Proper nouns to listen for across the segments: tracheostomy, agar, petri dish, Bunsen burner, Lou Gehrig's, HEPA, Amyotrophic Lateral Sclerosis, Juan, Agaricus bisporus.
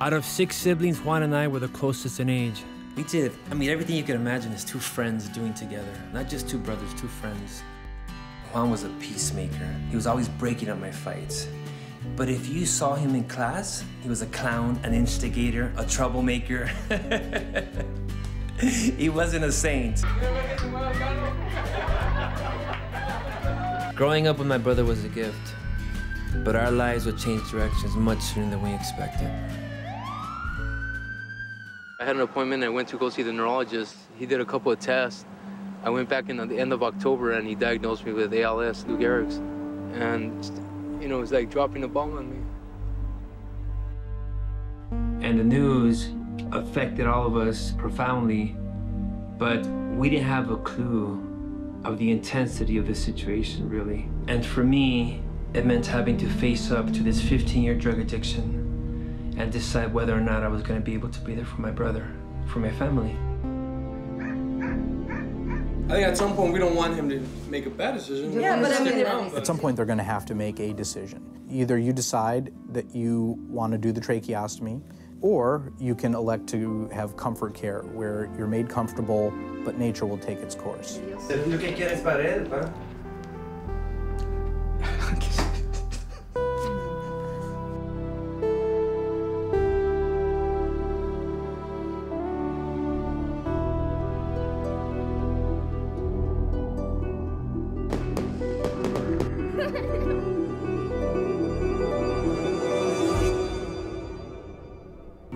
Out of 6 siblings, Juan and I were the closest in age. We did, I mean, everything you can imagine is 2 friends doing together. Not just 2 brothers, 2 friends. Juan was a peacemaker. He was always breaking up my fights. But if you saw him in class, he was a clown, an instigator, a troublemaker. He wasn't a saint. Growing up with my brother was a gift, but our lives would change directions much sooner than we expected. I had an appointment and I went to go see the neurologist. He did a couple of tests. I went back in at the end of October and he diagnosed me with ALS, Lou Gehrig's. And, you know, it was like dropping a bomb on me. And the news affected all of us profoundly, but we didn't have a clue of the intensity of the situation, really. And for me, it meant having to face up to this 15-year drug addiction and decide whether or not I was going to be able to be there for my brother, for my family. I think at some point we don't want him to make a bad decision. Yeah, but I mean, at some point they're going to have to make a decision. Either you decide that you want to do the tracheostomy, or you can elect to have comfort care where you're made comfortable, but nature will take its course.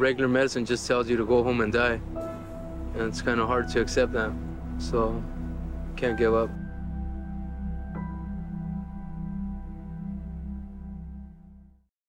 Regular medicine just tells you to go home and die, and it's kind of hard to accept that, so can't give up.